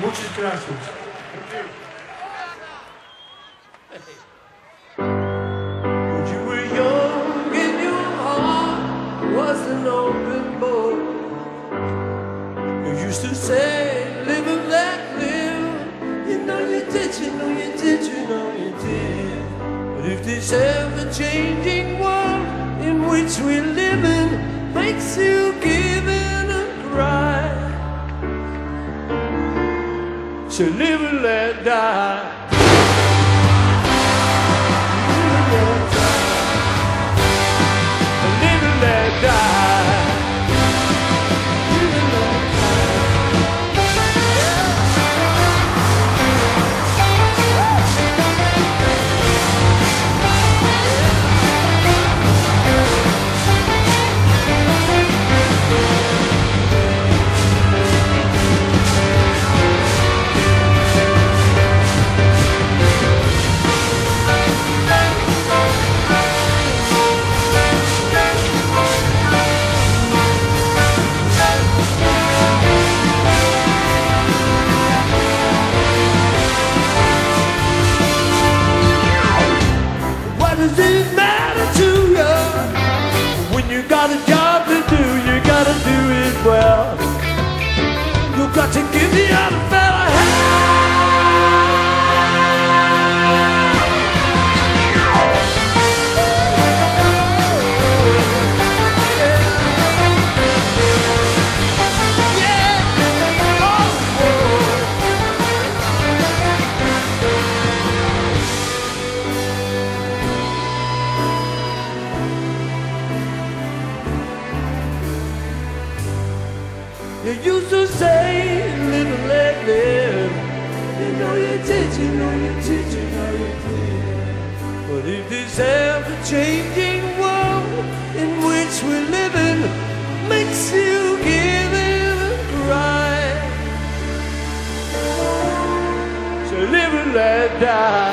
Muchas gracias. When you were young and your heart was an open book, you used to say, live and let live. You know you did, you know you did, you know you did. But if this ever-changing world in which we're living makes you give in and cry, so live and let die. You used to say, live and let live. You know you did, you know you did, you know you did. But if this ever-changing world in which we're living makes you give in and cry, so live and let die.